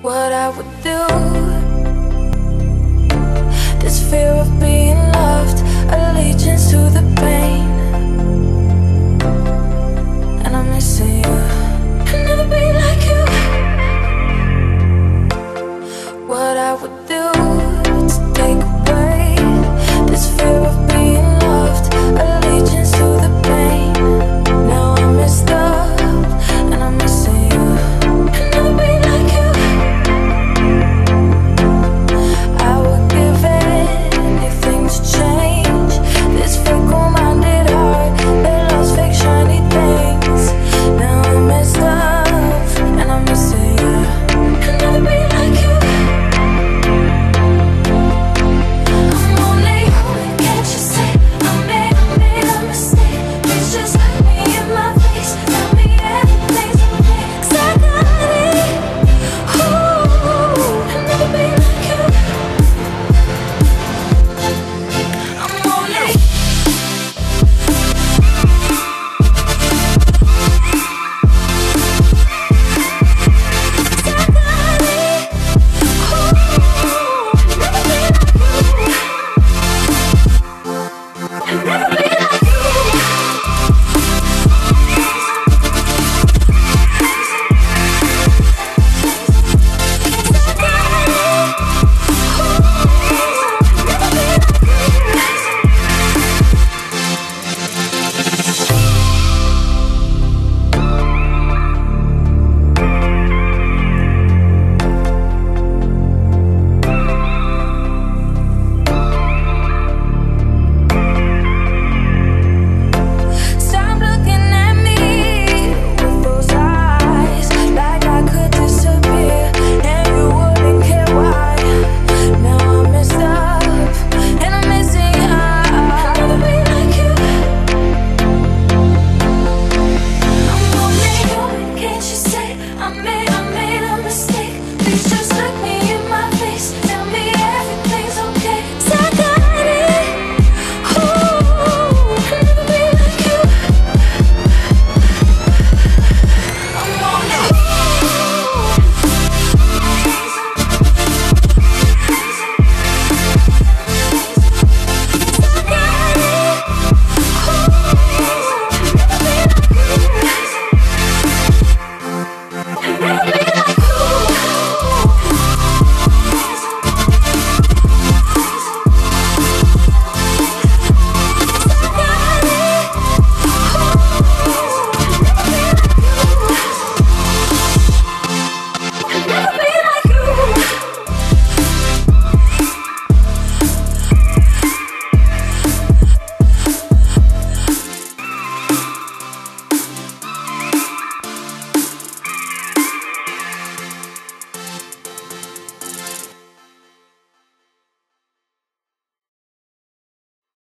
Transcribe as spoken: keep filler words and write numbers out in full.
what I would do. This fear of being loved, allegiance to the pain, and I'm missing you.